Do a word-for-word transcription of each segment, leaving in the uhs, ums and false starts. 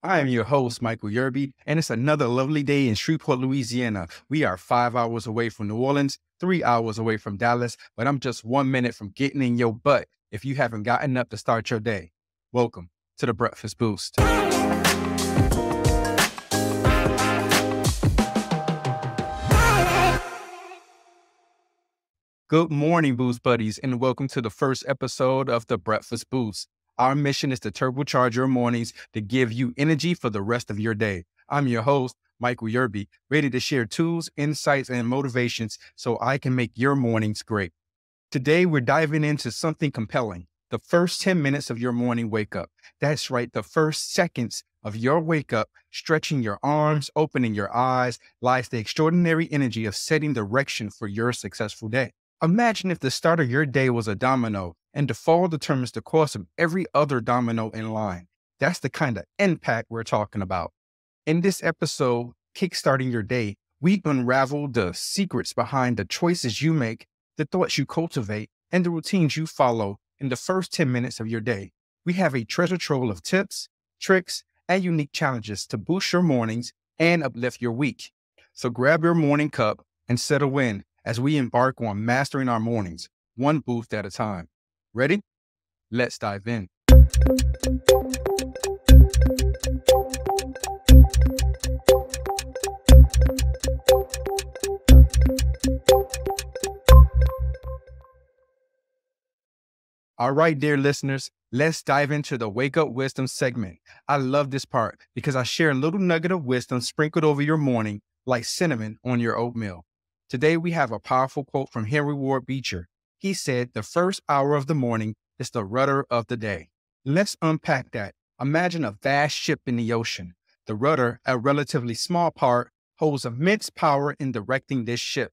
I am your host, Michael Yerby, and it's another lovely day in Shreveport, Louisiana. We are five hours away from New Orleans, three hours away from Dallas, but I'm just one minute from getting in your butt if you haven't gotten up to start your day. Welcome to The Breakfast Boost. Good morning, Boost Buddies, and welcome to the first episode of The Breakfast Boost. Our mission is to turbocharge your mornings to give you energy for the rest of your day. I'm your host, Michael Yerby, ready to share tools, insights, and motivations so I can make your mornings great. Today, we're diving into something compelling, the first ten minutes of your morning wake up. That's right, the first seconds of your wake up, stretching your arms, opening your eyes, lies the extraordinary energy of setting direction for your successful day. Imagine if the start of your day was a domino, and the fall determines the course of every other domino in line. That's the kind of impact we're talking about. In this episode, Kickstarting Your Day, we unravel the secrets behind the choices you make, the thoughts you cultivate, and the routines you follow in the first ten minutes of your day. We have a treasure trove of tips, tricks, and unique challenges to boost your mornings and uplift your week. So grab your morning cup and settle in as we embark on mastering our mornings, one boost at a time. Ready? Let's dive in. All right, dear listeners, let's dive into the Wake Up Wisdom segment. I love this part because I share a little nugget of wisdom sprinkled over your morning like cinnamon on your oatmeal. Today, we have a powerful quote from Henry Ward Beecher. He said, the first hour of the morning is the rudder of the day. Let's unpack that. Imagine a vast ship in the ocean. The rudder, a relatively small part, holds immense power in directing this ship.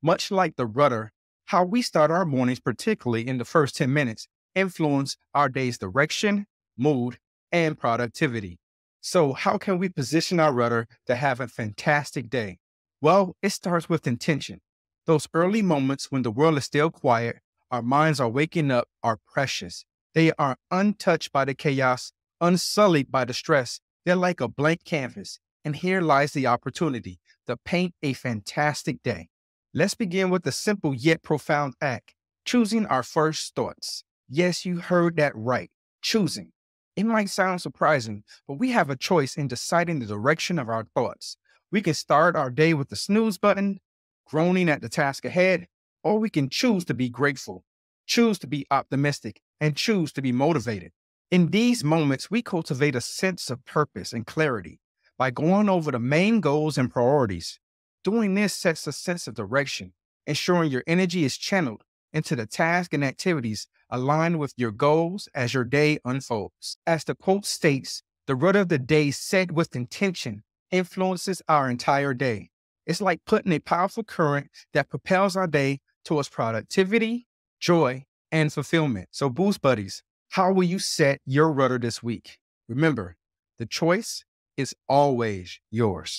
Much like the rudder, how we start our mornings, particularly in the first ten minutes, influence our day's direction, mood, and productivity. So how can we position our rudder to have a fantastic day? Well, it starts with intention. Those early moments when the world is still quiet, our minds are waking up, are precious. They are untouched by the chaos, unsullied by the stress. They're like a blank canvas. And here lies the opportunity to paint a fantastic day. Let's begin with a simple yet profound act, choosing our first thoughts. Yes, you heard that right, choosing. It might sound surprising, but we have a choice in deciding the direction of our thoughts. We can start our day with the snooze button, groaning at the task ahead, or we can choose to be grateful, choose to be optimistic, and choose to be motivated. In these moments, we cultivate a sense of purpose and clarity by going over the main goals and priorities. Doing this sets a sense of direction, ensuring your energy is channeled into the tasks and activities aligned with your goals as your day unfolds. As the quote states, the rudder of the day set with intention influences our entire day. It's like putting a powerful current that propels our day towards productivity, joy, and fulfillment. So Boost Buddies, how will you set your rudder this week? Remember, the choice is always yours.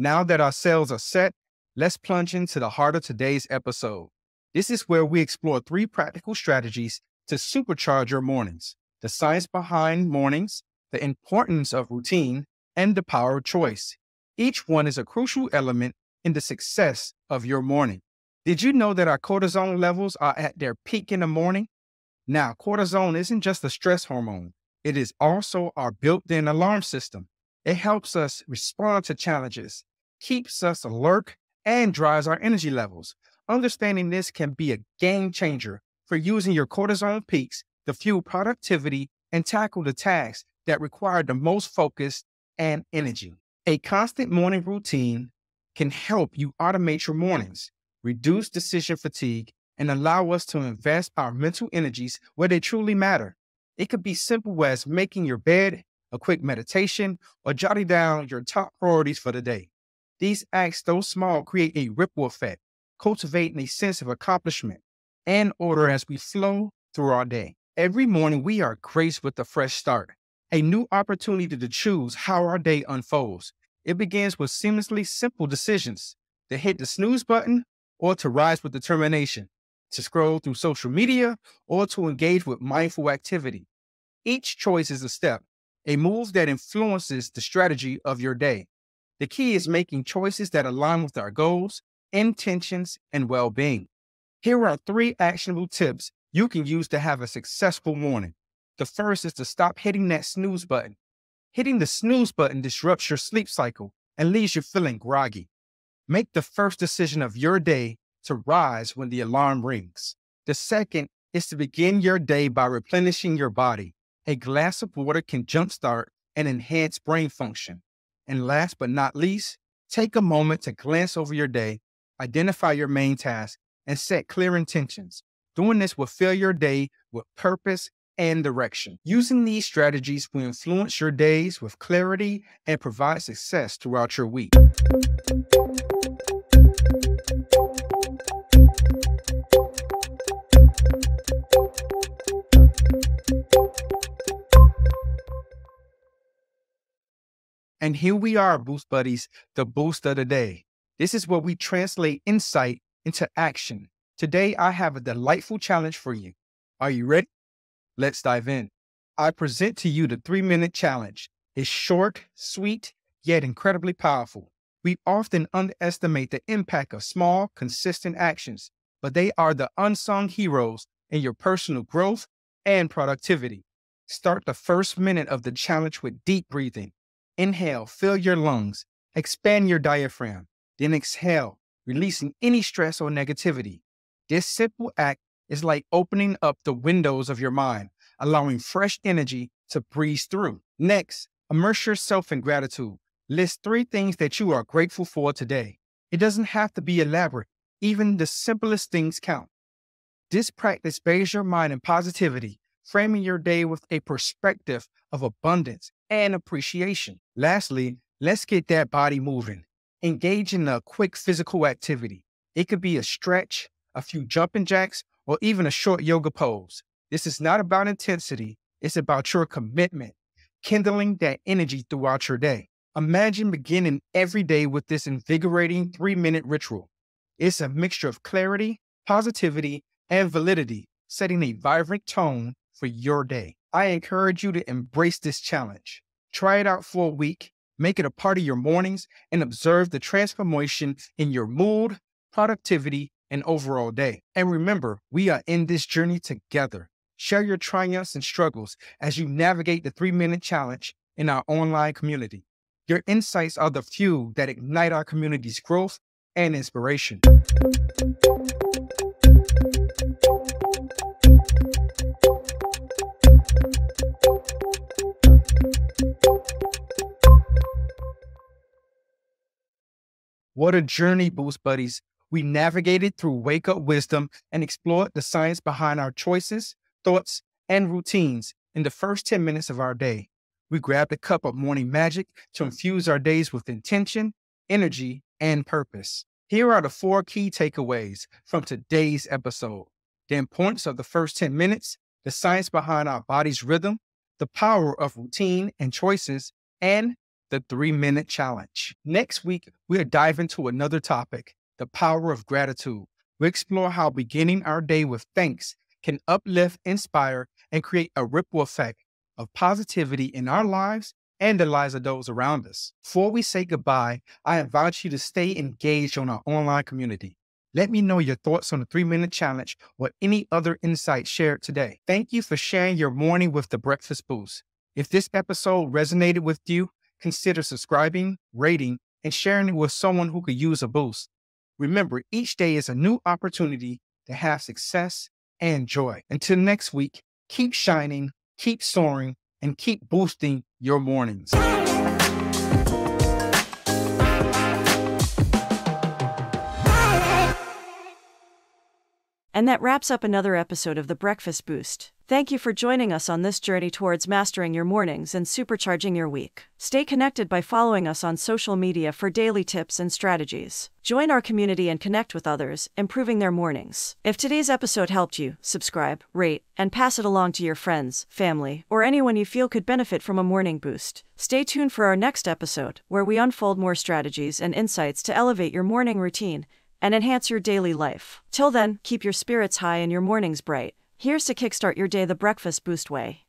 Now that our sails are set, let's plunge into the heart of today's episode. This is where we explore three practical strategies to supercharge your mornings, the science behind mornings, the importance of routine, and the power of choice. Each one is a crucial element in the success of your morning. Did you know that our cortisol levels are at their peak in the morning? Now, cortisol isn't just a stress hormone. It is also our built-in alarm system. It helps us respond to challenges, keeps us alert, and drives our energy levels. Understanding this can be a game changer for using your cortisol peaks to fuel productivity and tackle the tasks that require the most focus and energy. A constant morning routine can help you automate your mornings, reduce decision fatigue, and allow us to invest our mental energies where they truly matter. It could be simple as making your bed, a quick meditation, or jotting down your top priorities for the day. These acts, though small, create a ripple effect, cultivating a sense of accomplishment and order as we flow through our day. Every morning, we are graced with a fresh start, a new opportunity to choose how our day unfolds. It begins with seemingly simple decisions to hit the snooze button or to rise with determination, to scroll through social media or to engage with mindful activity. Each choice is a step, a move that influences the strategy of your day. The key is making choices that align with our goals, intentions, and well-being. Here are three actionable tips you can use to have a successful morning. The first is to stop hitting that snooze button. Hitting the snooze button disrupts your sleep cycle and leaves you feeling groggy. Make the first decision of your day to rise when the alarm rings. The second is to begin your day by replenishing your body. A glass of water can jumpstart and enhance brain function. And last but not least, take a moment to glance over your day, identify your main tasks, and set clear intentions. Doing this will fill your day with purpose and direction. Using these strategies will influence your days with clarity and provide success throughout your week. And here we are, Boost Buddies, the boost of the day. This is where we translate insight into action. Today, I have a delightful challenge for you. Are you ready? Let's dive in. I present to you the three-minute challenge. It's short, sweet, yet incredibly powerful. We often underestimate the impact of small, consistent actions, but they are the unsung heroes in your personal growth and productivity. Start the first minute of the challenge with deep breathing. Inhale, fill your lungs, expand your diaphragm, then exhale, releasing any stress or negativity. This simple act is like opening up the windows of your mind, allowing fresh energy to breeze through. Next, immerse yourself in gratitude. List three things that you are grateful for today. It doesn't have to be elaborate. Even the simplest things count. This practice bathes your mind in positivity, framing your day with a perspective of abundance and appreciation. Lastly, let's get that body moving. Engage in a quick physical activity. It could be a stretch, a few jumping jacks, or even a short yoga pose. This is not about intensity, it's about your commitment, kindling that energy throughout your day. Imagine beginning every day with this invigorating three-minute ritual. It's a mixture of clarity, positivity, and validity, setting a vibrant tone for your day. I encourage you to embrace this challenge. Try it out for a week, make it a part of your mornings, and observe the transformation in your mood, productivity, and overall day. And remember, we are in this journey together. Share your triumphs and struggles as you navigate the three-minute challenge in our online community. Your insights are the fuel that ignite our community's growth and inspiration. What a journey, Boost Buddies. We navigated through Wake Up Wisdom and explored the science behind our choices, thoughts, and routines in the first ten minutes of our day. We grabbed a cup of morning magic to infuse our days with intention, energy, and purpose. Here are the four key takeaways from today's episode. The importance of the first ten minutes, the science behind our body's rhythm, the power of routine and choices, and the three-minute challenge. Next week, we'll dive into another topic. The power of gratitude. We explore how beginning our day with thanks can uplift, inspire, and create a ripple effect of positivity in our lives and the lives of those around us. Before we say goodbye, I invite you to stay engaged on our online community. Let me know your thoughts on the three-minute challenge or any other insight shared today. Thank you for sharing your morning with The Breakfast Boost. If this episode resonated with you, consider subscribing, rating, and sharing it with someone who could use a boost. Remember, each day is a new opportunity to have success and joy. Until next week, keep shining, keep soaring, and keep boosting your mornings. And that wraps up another episode of The Breakfast Boost. Thank you for joining us on this journey towards mastering your mornings and supercharging your week. Stay connected by following us on social media for daily tips and strategies. Join our community and connect with others, improving their mornings. If today's episode helped you, subscribe, rate, and pass it along to your friends, family, or anyone you feel could benefit from a morning boost. Stay tuned for our next episode, where we unfold more strategies and insights to elevate your morning routine and enhance your daily life. Till then, keep your spirits high and your mornings bright. Here's to kickstart your day the Breakfast Boost way.